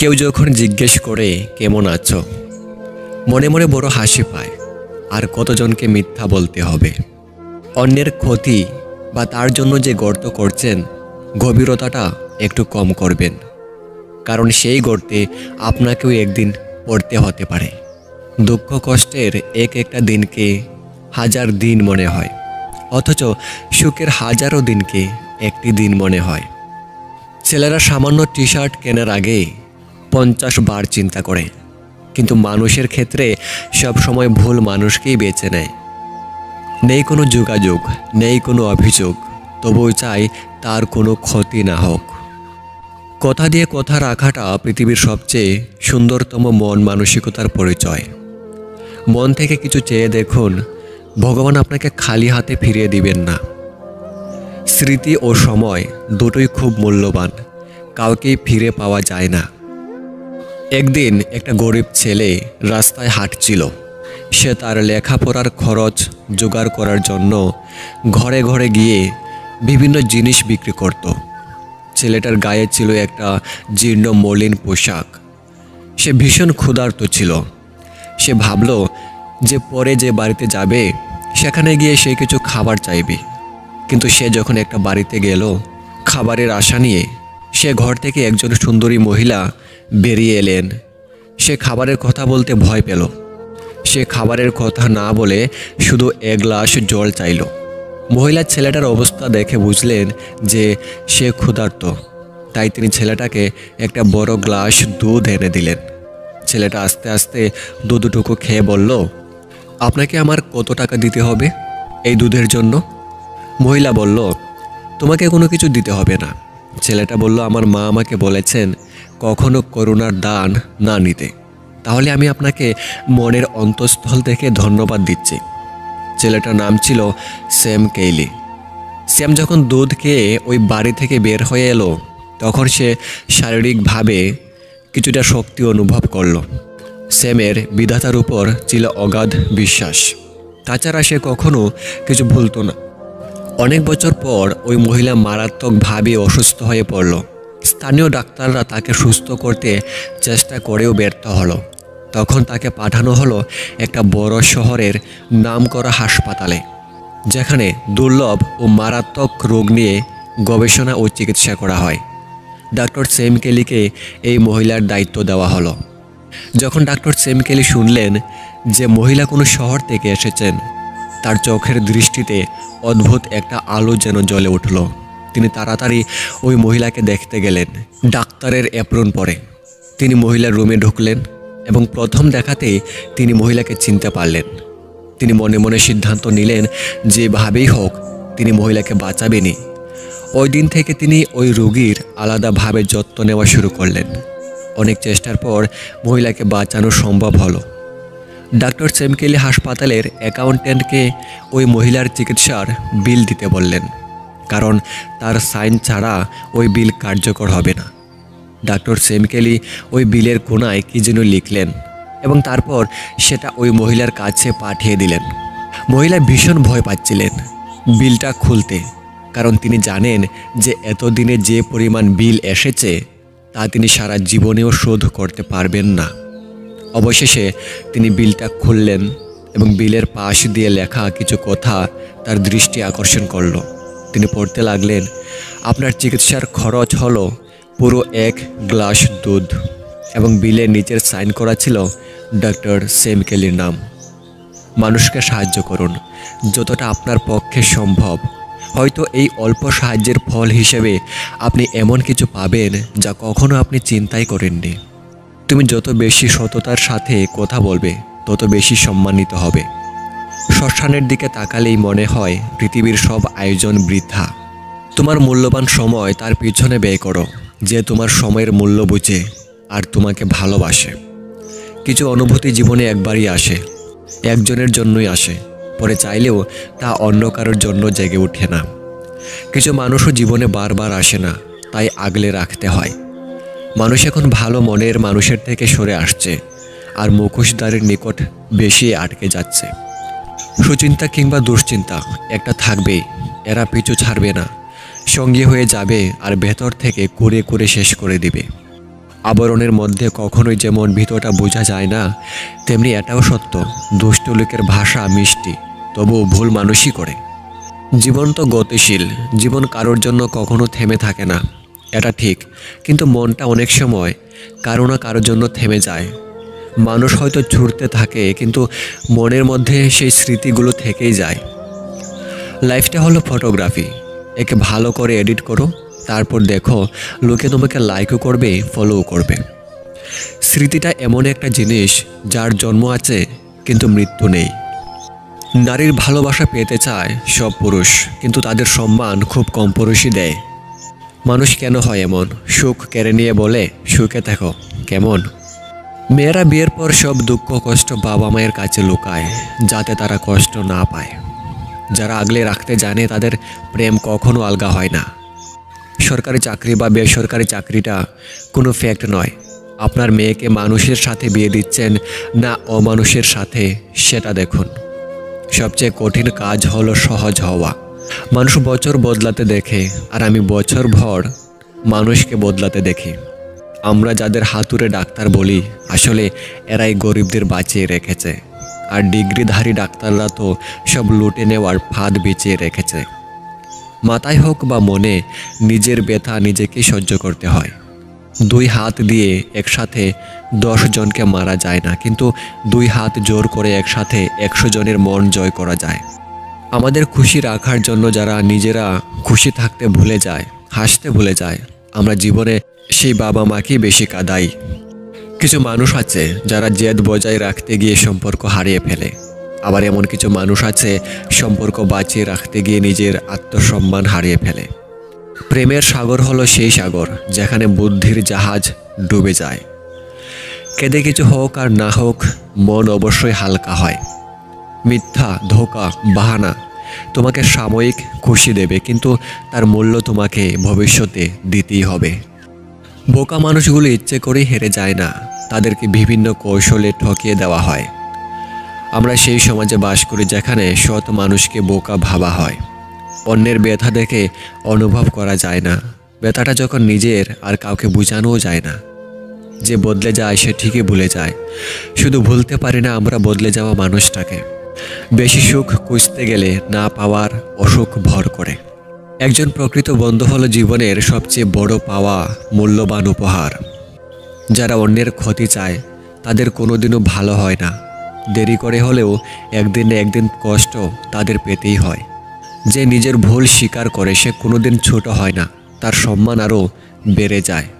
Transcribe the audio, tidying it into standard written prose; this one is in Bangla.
কেউ যখন জিজ্ঞেস করে কেমন আছো মনে মনে বড় হাসি পায়। আর কতজনকে মিথ্যা বলতে হবে? অন্যের ক্ষতি বা তার জন্য যে গর্ত করছেন গভীরতাটা একটু কম করবেন, কারণ সেই গর্তে আপনাকেও একদিন পড়তে হতে পারে। দুঃখ কষ্টের এক একটা দিনকে হাজার দিন মনে হয়, অথচ সুখের হাজারো দিনকে একটি দিন মনে হয়। ছেলেরা সামান্য টি শার্ট কেনার আগে 50 বার চিন্তা করে, কিন্তু মানুষের ক্ষেত্রে সব সময় ভুল মানুষকেই বেছে নেয়। নেই কোনো যোগাযোগ, নেই কোনো অভিযোগ, তবুও চাই তার কোনো ক্ষতি না হোক। কথা দিয়ে কথা রাখাটা পৃথিবীর সবচেয়ে সুন্দরতম মন মানসিকতার পরিচয়। মন থেকে কিছু চেয়ে দেখুন, ভগবান আপনাকে খালি হাতে ফিরিয়ে দিবেন না। স্মৃতি ও সময় দুটোই খুব মূল্যবান, কাউকেই ফিরে পাওয়া যায় না। একদিন একটা গরিব ছেলে রাস্তায় হাঁটছিল। সে তার লেখাপড়ার খরচ জোগাড় করার জন্য ঘরে ঘরে গিয়ে বিভিন্ন জিনিস বিক্রি করত। ছেলেটার গায়ে ছিল একটা জীর্ণ মলিন পোশাক। সে ভীষণ ক্ষুধার্ত ছিল। সে ভাবল যে পরে যে বাড়িতে যাবে সেখানে গিয়ে সে কিছু খাবার চাইবে, কিন্তু সে যখন একটা বাড়িতে গেল খাবারের আশা নিয়ে, সে ঘর থেকে একজন সুন্দরী মহিলা বেরিয়ে এলেন। সে খাবারের কথা বলতে ভয় পেল। সে খাবারের কথা না বলে শুধু এক গ্লাস জল চাইল। মহিলা ছেলেটার অবস্থা দেখে বুঝলেন যে সে ক্ষুধার্ত, তাই তিনি ছেলেটাকে একটা বড় গ্লাস দুধ এনে দিলেন। ছেলেটা আস্তে আস্তে দুধটুকু খেয়ে বলল, আপনাকে আমার কত টাকা দিতে হবে এই দুধের জন্য? মহিলা বলল, তোমাকে কোনো কিছু দিতে হবে না। ছেলেটা বলল, আমার মা আমাকে বলেছেন কখনো করুণার দান না নিতে, তাহলে আমি আপনাকে মনের অন্তঃস্থল থেকে ধন্যবাদ দিচ্ছি। ছেলেটার নাম ছিল স্যাম কেইলি। স্যাম যখন দুধ খেয়ে ওই বাড়ি থেকে বের হয়ে এলো, তখন সে শারীরিকভাবে কিছুটা শক্তি অনুভব করল। স্যামের বিধাতার উপর ছিল অগাধ বিশ্বাস, তাছাড়া সে কখনো কিছু ভুলত না। অনেক বছর পর ওই মহিলা মারাত্মকভাবে অসুস্থ হয়ে পড়ল। স্থানীয় ডাক্তাররা তাকে সুস্থ করতে চেষ্টা করেও ব্যর্থ হলো। তখন তাকে পাঠানো হলো একটা বড় শহরের নামকরা হাসপাতালে, যেখানে দুর্লভ ও মারাত্মক রোগ নিয়ে গবেষণা ও চিকিৎসা করা হয়। ডক্টর স্যাম কেলিকে এই মহিলার দায়িত্ব দেওয়া হলো। যখন ডক্টর স্যাম কেলি শুনলেন যে মহিলা কোনো শহর থেকে এসেছেন, তার চোখের দৃষ্টিতে অদ্ভুত একটা আলো যেন জ্বলে উঠল। তিনি তাড়াতাড়ি ওই মহিলাকে দেখতে গেলেন ডাক্তারের অ্যাপ্রন পরে। তিনি মহিলার রুমে ঢুকলেন এবং প্রথম দেখাতেই তিনি মহিলাকে চিনতে পারলেন। তিনি মনে মনে সিদ্ধান্ত নিলেন যেভাবেই হোক তিনি মহিলাকে বাঁচাবেনই। ওই দিন থেকে তিনি ওই রোগীর আলাদাভাবে যত্ন নেওয়া শুরু করলেন। অনেক চেষ্টার পর মহিলাকে বাঁচানো সম্ভব হলো। ডক্টর স্যাম কেলি হাসপাতালের অ্যাকাউন্ট্যান্টকে ওই মহিলার চিকিৎসার বিল দিতে বললেন, কারণ তার সাইন ছাড়া ওই বিল কার্যকর হবে না। ডক্টর স্যাম কেলি ওই বিলের কোনায় কী যেন লিখলেন এবং তারপর সেটা ওই মহিলার কাছে পাঠিয়ে দিলেন। মহিলা ভীষণ ভয় পাচ্ছিলেন বিলটা খুলতে, কারণ তিনি জানেন যে এতদিনে যে পরিমাণ বিল এসেছে তা তিনি সারা জীবনেও শোধ করতে পারবেন না। অবশেষে তিনি বিলটা খুললেন এবং বিলের পাশ দিয়ে লেখা কিছু কথা তার দৃষ্টি আকর্ষণ করল। তিনি পড়তে লাগলেন, আপনার চিকিৎসার খরচ হলো পুরো এক গ্লাস দুধ, এবং বিলের নিচের সাইন করা ছিল ডক্টর স্যাম কেলির নাম। মানুষকে সাহায্য করুন যতটা আপনার পক্ষে সম্ভব। হয়তো এই অল্প সাহায্যের ফল হিসেবে আপনি এমন কিছু পাবেন যা কখনো আপনি চিন্তাই করেননি। তুমি যত বেশি সততার সাথে কথা বলবে তত বেশি সম্মানিত হবে। শ্মশানের দিকে তাকালেই মনে হয় পৃথিবীর সব আয়োজন বৃথা। তোমার মূল্যবান সময় তার পিছনে ব্যয় করো যে তোমার সময়ের মূল্য বুঝে আর তোমাকে ভালোবাসে। কিছু অনুভূতি জীবনে একবারই আসে, একজনের জন্যই আসে, পরে চাইলেও তা অন্য কারোর জন্য জেগে ওঠে না। কিছু মানুষও জীবনে বারবার আসে না, তাই আগলে রাখতে হয়। মানুষ এখন ভালো মনের মানুষের থেকে সরে আসছে আর মুখোশধারীর নিকট বেশি আটকে যাচ্ছে। সুচিন্তা কিংবা দুশ্চিন্তা একটা থাকবেই, এরা পিছু ছাড়বে না, সঙ্গী হয়ে যাবে আর ভেতর থেকে কুড়ে কুড়ে শেষ করে দিবে। আবরণের মধ্যে কখনোই যেমন ভিতরটা বোঝা যায় না, তেমনি এটাও সত্য দুষ্ট লোকের ভাষা মিষ্টি, তবুও ভুল মানুষই করে। জীবন তো গতিশীল, জীবন কারোর জন্য কখনো থেমে থাকে না, এটা ঠিক। কিন্তু মনটা অনেক সময় কারো না কারোর জন্য থেমে যায়। মানুষ হয়তো ছুটতে থাকে, কিন্তু মনের মধ্যে সেই স্মৃতিগুলো থেকেই যায়। লাইফটা হলো ফটোগ্রাফি, একে ভালো করে এডিট করো, তারপর দেখো লোকে তোমাকে লাইকও করবে, ফলোও করবে। স্মৃতিটা এমন একটা জিনিস যার জন্ম আছে কিন্তু মৃত্যু নেই। নারীর ভালোবাসা পেতে চায় সব পুরুষ, কিন্তু তাদের সম্মান খুব কম পুরুষই দেয়। মানুষ কেন হয় এমন? সুখ কেড়ে নিয়ে বলে সুখে থাকো, কেমন? মেয়েরা বিয়ের পর সব দুঃখ কষ্ট বাবা মায়ের কাছে লুকায় যাতে তারা কষ্ট না পায়। যারা আগলে রাখতে জানে তাদের প্রেম কখনো আলগা হয় না। সরকারি চাকরি বা বেসরকারি চাকরিটা কোনো ফ্যাক্ট নয়। আপনার মেয়েকে মানুষের সাথে বিয়ে দিচ্ছেন না অমানুষের সাথে, সেটা দেখুন। সবচেয়ে কঠিন কাজ হলো সহজ হওয়া। মানুষ বছর বদলাতে দেখে, আর আমি বছর ভর মানুষকে বদলাতে দেখি। আমরা যাদের হাতুড়ে ডাক্তার বলি, আসলে এরাই গরিবদের বাঁচিয়ে রেখেছে, আর ডিগ্রিধারী ডাক্তাররা তো সব লুটে নেওয়ার ফাঁদ বিছিয়ে রেখেছে। মাথায় হোক বা মনে, নিজের ব্যথা নিজেকে সহ্য করতে হয়। দুই হাত দিয়ে একসাথে 10 জনকে মারা যায় না, কিন্তু 2 হাত জোর করে একসাথে 100 জনের মন জয় করা যায়। আমাদের খুশি রাখার জন্য যারা নিজেরা খুশি থাকতে ভুলে যায়, হাসতে ভুলে যায়, আমরা জীবনে সেই বাবা মাকেই বেশি কাঁদাই। কিছু মানুষ আছে যারা জেদ বজায় রাখতে গিয়ে সম্পর্ক হারিয়ে ফেলে। আবার এমন কিছু মানুষ আছে সম্পর্ক বাঁচিয়ে রাখতে গিয়ে নিজের আত্মসম্মান হারিয়ে ফেলে। প্রেমের সাগর হলো সেই সাগর যেখানে বুদ্ধির জাহাজ ডুবে যায়। কেঁদে কিছু হোক আর না হোক, মন অবশ্যই হালকা হয়। মিথ্যা, ধোঁকা, বাহানা তোমাকে সাময়িক খুশি দেবে, কিন্তু তার মূল্য তোমাকে ভবিষ্যতে দিতেই হবে। বোকা মানুষগুলো ইচ্ছে করে হেরে যায় না, তাদেরকে বিভিন্ন কৌশলে ঠকিয়ে দেওয়া হয়। আমরা সেই সমাজে বাস করি যেখানে সৎ মানুষকে বোকা ভাবা হয়। অন্যের ব্যথা দেখে অনুভব করা যায় না, ব্যথাটা যখন নিজের, আর কাউকে বোঝানোও যায় না। যে বদলে যায় সে ঠিকই ভুলে যায়, শুধু ভুলতে পারি না আমরা বদলে যাওয়া মানুষটাকে। বেশি সুখ খুঁজতে গেলে না পাওয়ার অসুখ ভর করে। একজন প্রকৃত বন্ধু হলো জীবনের সবচেয়ে বড় পাওয়া, মূল্যবান উপহার। যারা অন্যের ক্ষতি চায় তাদের কোনোদিনও ভালো হয় না, দেরি করে হলেও একদিন না একদিন কষ্ট তাদের পেতেই হয়। যে নিজের ভুল স্বীকার করে সে কোনোদিন ছোট হয় না, তার সম্মান আরও বেড়ে যায়।